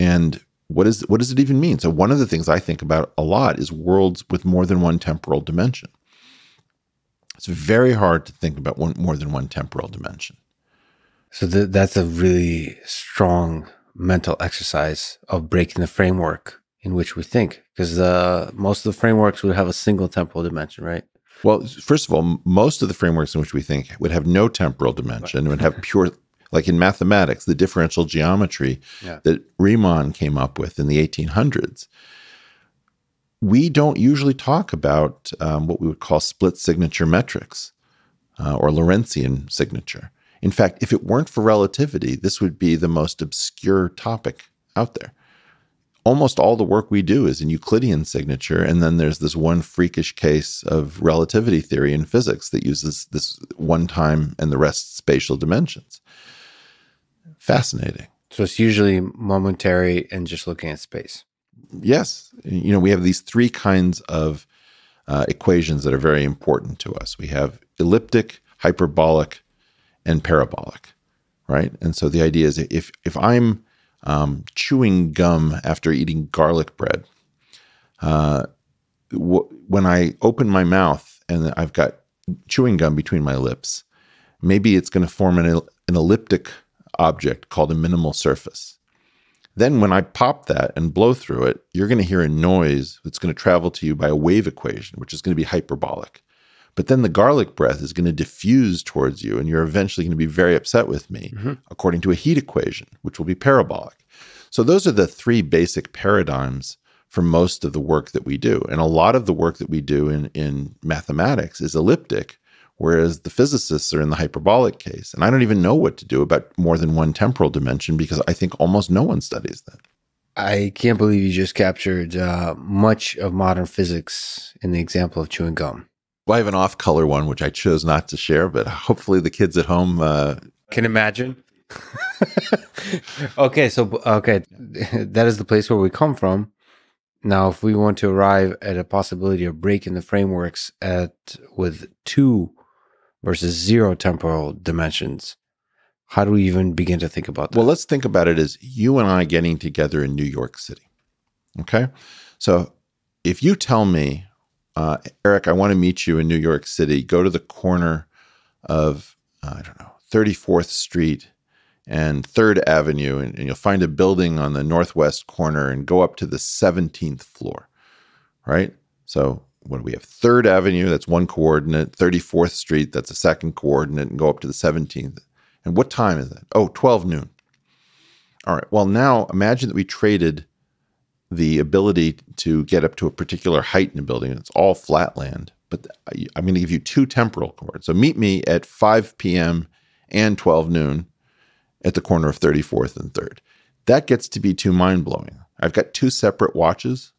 And what does it even mean? So one of the things I think about a lot is worlds with more than one temporal dimension. It's very hard to think about more than one temporal dimension. So that's a really strong mental exercise of breaking the framework in which we think, because most of the frameworks would have a single temporal dimension, right? Well, first of all, most of the frameworks in which we think would have no temporal dimension, would have pure, like in mathematics, the differential geometry that Riemann came up with in the 1800s. We don't usually talk about what we would call split signature metrics or Lorentzian signature. In fact, if it weren't for relativity, this would be the most obscure topic out there. Almost all the work we do is in Euclidean signature, and then there's this one freakish case of relativity theory in physics that uses this one time and the rest spatial dimensions. Fascinating. So it's usually momentary and just looking at space. Yes. You know, we have these three kinds of equations that are very important to us. We have elliptic, hyperbolic, and parabolic, right? And so the idea is if I'm chewing gum after eating garlic bread, when I open my mouth and I've got chewing gum between my lips, maybe it's going to form an elliptic object called a minimal surface. Then when I pop that and blow through it, you're going to hear a noise that's going to travel to you by a wave equation, which is going to be hyperbolic. But then the garlic breath is going to diffuse towards you, and you're eventually going to be very upset with me, according to a heat equation, which will be parabolic. So those are the three basic paradigms for most of the work that we do. And a lot of the work that we do in mathematics is elliptic, whereas the physicists are in the hyperbolic case. And I don't even know what to do about more than one temporal dimension, because I think almost no one studies that. I can't believe you just captured much of modern physics in the example of chewing gum. Well, I have an off-color one, which I chose not to share, but hopefully the kids at home can imagine. Okay, that is the place where we come from. Now, if we want to arrive at a possibility of breaking the frameworks with 2 versus 0 temporal dimensions, how do we even begin to think about that? Well, let's think about it as you and I getting together in New York City, okay? So if you tell me, Eric, I want to meet you in New York City. Go to the corner of, 34th Street and 3rd Avenue, and you'll find a building on the northwest corner and go up to the 17th floor, right? So when we have 3rd Avenue, that's one coordinate, 34th Street, that's a second coordinate, and go up to the 17th. And what time is that? Oh, 12 noon. All right. Well, now imagine that we traded the ability to get up to a particular height in a building. It's all flat land, but I'm going to give you 2 temporal coordinates. So meet me at 5 p.m. and 12 noon at the corner of 34th and 3rd. That gets to be too mind-blowing. I've got 2 separate watches.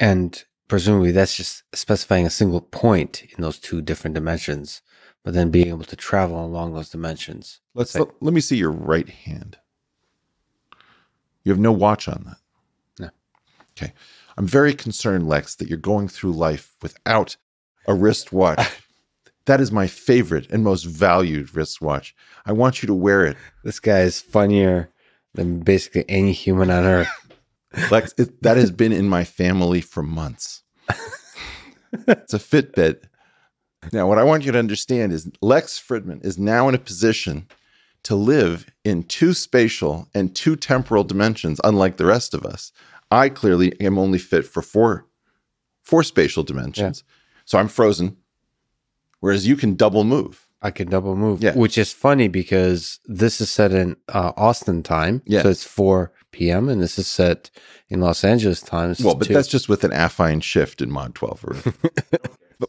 And presumably that's just specifying a single point in those 2 different dimensions, but then being able to travel along those dimensions. Let me see your right hand. You have no watch on that. Okay. I'm very concerned, Lex, that you're going through life without a wristwatch. That is my favorite and most valued wristwatch. I want you to wear it. This guy is funnier than basically any human on earth. Lex, that has been in my family for months. It's a Fitbit. Now, what I want you to understand is Lex Fridman is now in a position to live in 2 spatial and 2 temporal dimensions, unlike the rest of us. I clearly am only fit for 4 spatial dimensions. Yeah. So I'm frozen, whereas you can double move. I can double move, which is funny because this is set in Austin time. Yeah. So it's 4 p.m. and this is set in Los Angeles time. Well, but 2. That's just with an affine shift in mod 12.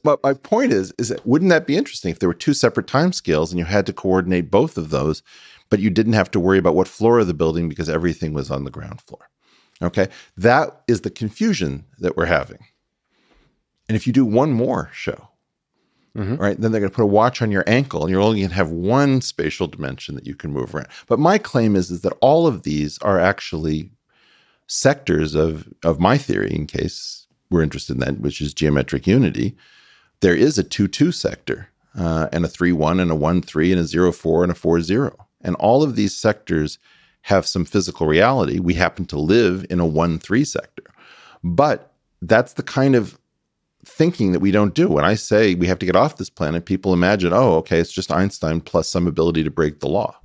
But my point is that wouldn't that be interesting if there were 2 separate time scales and you had to coordinate both of those, but you didn't have to worry about what floor of the building because everything was on the ground floor. Okay, that is the confusion that we're having. And if you do one more show, right, then they're going to put a watch on your ankle and you're only going to have 1 spatial dimension that you can move around. But my claim is that all of these are actually sectors of my theory, in case we're interested in that, which is geometric unity. There is a 2-2 sector and a 3-1 and a 1-3 and a 0-4 and a 4-0. And all of these sectors have some physical reality. We happen to live in a 1-3 sector. But that's the kind of thinking that we don't do. When I say we have to get off this planet, people imagine, oh, okay, it's just Einstein plus some ability to break the law.